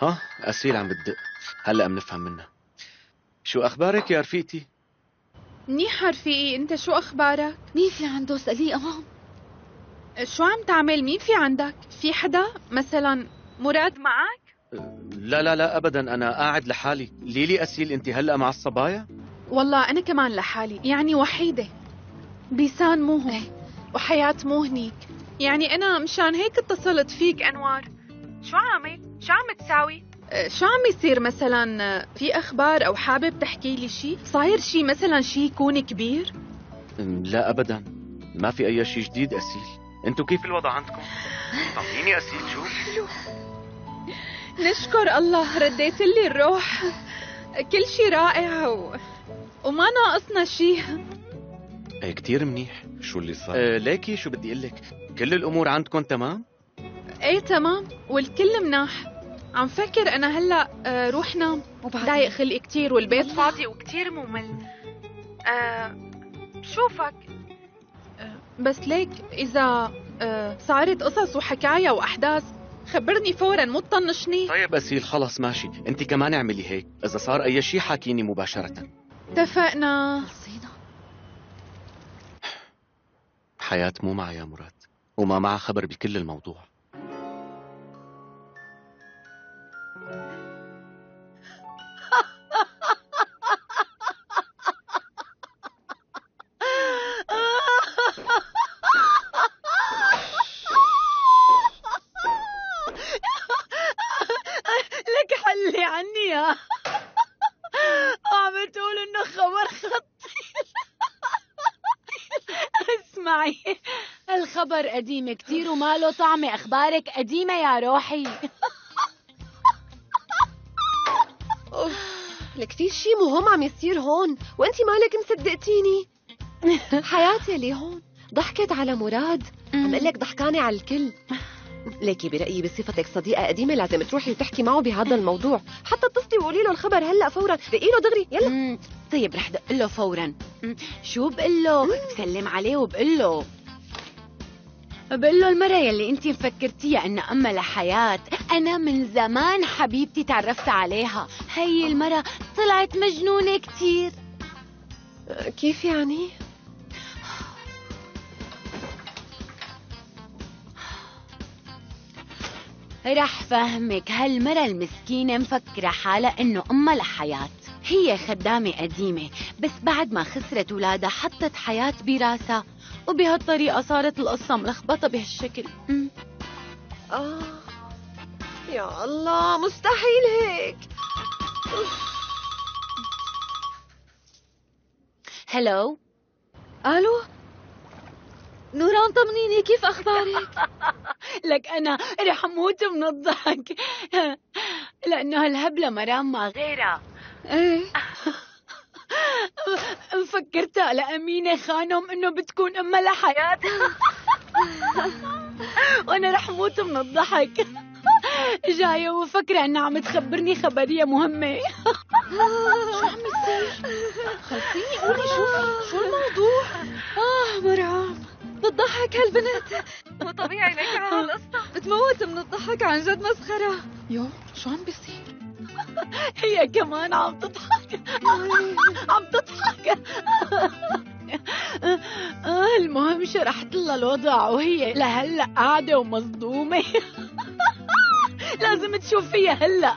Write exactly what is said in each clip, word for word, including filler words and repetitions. ها أسيل عم بتدق، هلا بنفهم منها. شو أخبارك يا رفيقتي؟ منيحة رفيقي، أنت شو أخبارك؟ مين في عنده اسأليه قوم؟ شو عم تعمل؟ مين في عندك؟ في حدا؟ مثلا مراد معك؟ لا لا لا أبدا، أنا قاعد لحالي. ليلي أسيل أنت هلا مع الصبايا؟ والله أنا كمان لحالي، يعني وحيدة. بيسان مو هون وحياة مو هنيك، يعني أنا مشان هيك اتصلت فيك. أنوار شو عامل؟ شو عم تساوي؟ شو عم يصير مثلا؟ في أخبار أو حابب تحكي لي شيء؟ صاير شيء مثلا، شيء يكون كبير؟ لا أبدا، ما في أي شيء جديد. أسيل أنتوا كيف الوضع عندكم؟ طمنيني أسيل. شو؟ حلو، نشكر الله رديت لي الروح، كل شيء رائع و... وما ناقصنا شيء. ايه كتير منيح. شو اللي صار؟ أه ليكي شو بدي اقول لك، كل الامور عندكم تمام؟ ايه تمام والكل مناح. عم فكر انا هلا أه روح نام، ضايق خلقي كتير والبيت والله فاضي وكتير ممل. أه بشوفك. أه بس ليك اذا أه صارت قصص وحكايا واحداث خبرني فورا، مو تطنشني. طيب أسيل خلص ماشي، انت كمان اعملي هيك، اذا صار اي شيء حاكيني مباشرة. اتفقنا. حياة مو معي يا مراد، وما معها خبر بكل الموضوع. لك حلي عني يا عم تقول انه خبر خطير. اسمعي، الخبر قديم كتير وما له طعمة. اخبارك قديمة يا روحي. لكتير شي مهم عم يصير هون وانتي مالك مصدقتيني. حياتي اللي هون ضحكت على مراد، عم قلك ضحكانة على الكل. ليكي برأيي بصفتك صديقة قديمة لازم تروحي وتحكي معه بهذا الموضوع، حتى اتصلي وقولي له الخبر هلا فورا، دقي له دغري يلا. مم. طيب رح دق له فورا. مم. شو بقول له؟ بسلم عليه وبقول له بقول له المرة يلي انت مفكرتيها ان اما لحياة انا من زمان حبيبتي تعرفت عليها، هي المرة طلعت مجنونة كتير. كيف يعني؟ رح فهمك. هالمرة المسكينة مفكرة حالها انه امها لحياة هي خدامة قديمة، بس بعد ما خسرت ولادها حطت حياة براسها، وبهالطريقة صارت القصة ملخبطة بهالشكل. آه يا الله، مستحيل هيك. هلو. الو نوران، طمنيني كيف اخبارك؟ لك انا رح اموت من الضحك لانه هالهبله مرام ما غيرها. ايه مفكرتها لامينه خانم انه بتكون امها لحياة وانا رح اموت من الضحك. جايه وفكره انها عم تخبرني خبريه مهمه. شو عم يصير؟ خلصيني قولي شو شو الموضوع؟ اه مرام بتضحك هالبنت، مو طبيعي لك على القصة، بتموت من الضحك عن جد، مسخرة. يو شو عم بيصير؟ هي كمان عم تضحك عم تضحك. آه المهم شرحت لها الوضع وهي لهلا قاعدة ومصدومة. لازم تشوفيها هلا.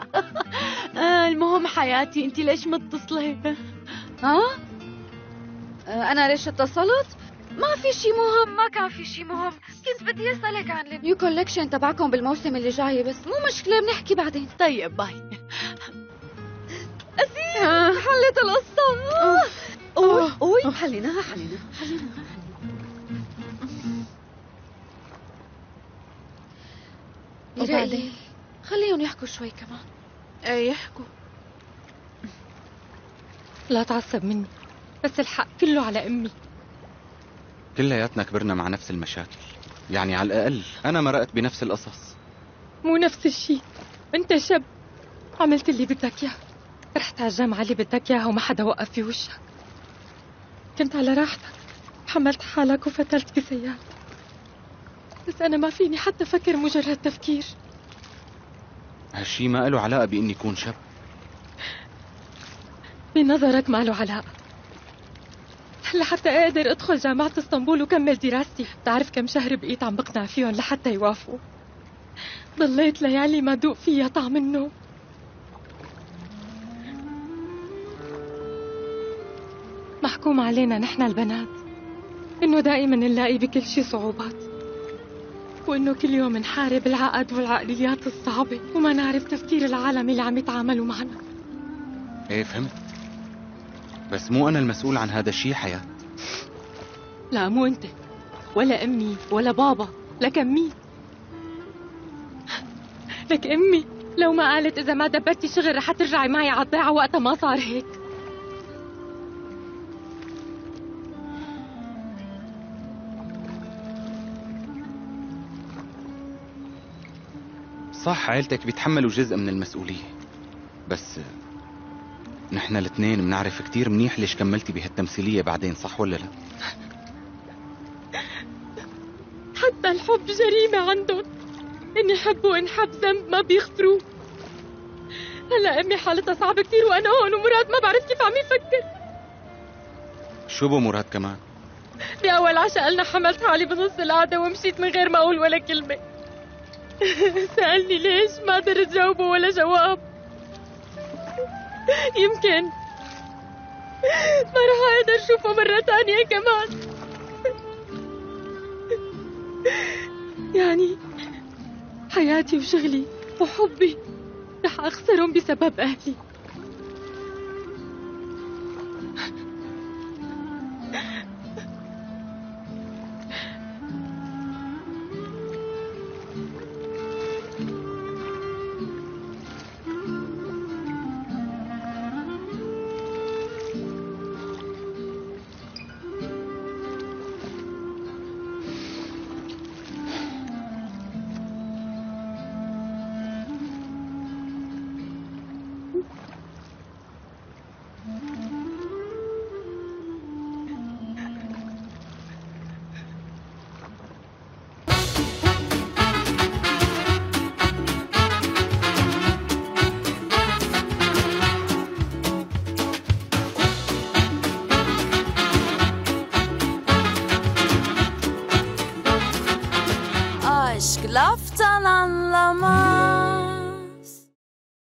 آه المهم حياتي، انت ليش متصلة؟ ها؟ آه انا ليش اتصلت؟ ما في شي مهم، ما كان في شي مهم، كنت بدي اسألك عن النيو كولكشن تبعكم بالموسم اللي جاي، بس مو مشكلة بنحكي بعدين. طيب باي. أسيل حلت القصة. أوه أوه حليناها حليناها حليناها. برأيي خليهم يحكوا شوي كمان. ايه يحكوا. لا تعصب مني، بس الحق كله على أمي. كلياتنا كبرنا مع نفس المشاكل، يعني على الأقل أنا مرقت بنفس القصص. مو نفس الشيء، أنت شاب عملت اللي بدك إياه، رحت على الجامعة اللي بدك إياها وما حدا وقف في وشك، كنت على راحتك، حملت حالك وفتلت بسيارتك، بس أنا ما فيني حتى فكر مجرد تفكير. هالشي ما له علاقة بإني يكون شاب. بنظرك ما له علاقة؟ لحتى أقدر أدخل جامعة اسطنبول وكمل دراستي، بتعرف كم شهر بقيت عم بقنع فيهم لحتى يوافقوا. ضليت ليالي ما دوق فيها طعم النوم. محكوم علينا نحن البنات إنه دائما نلاقي بكل شي صعوبات، وإنه كل يوم نحارب العقد والعقليات الصعبة وما نعرف تفكير العالم اللي عم يتعاملوا معنا. إيه فهمت، بس مو أنا المسؤول عن هذا الشي حياة. لا مو أنت ولا أمي ولا بابا، لك أمي لك أمي لو ما قالت إذا ما دبرتي شغل رح ترجعي معي على الضيعة، وقتها ما صار هيك. صح عيلتك بيتحملوا جزء من المسؤولية، بس نحن الاثنين بنعرف كتير منيح ليش كملتي بهالتمثيلية بعدين، صح ولا لا؟ حتى الحب جريمة عندهم، إن يحبوا وانحب ذنب ما بيغفروه. هلا أمي حالتها صعبة كتير وأنا هون، ومراد ما بعرف كيف عم يفكر. شو بو مراد كمان؟ بأول عشاء قلنا حملت حالي بنص القعدة ومشيت من غير ما أقول ولا كلمة. سألني ليش ما قدرت جاوبه ولا جواب. يمكن ما رح أقدر أشوفه مرة تانية كمان. يعني حياتي وشغلي وحبي رح أخسرهم بسبب أهلي.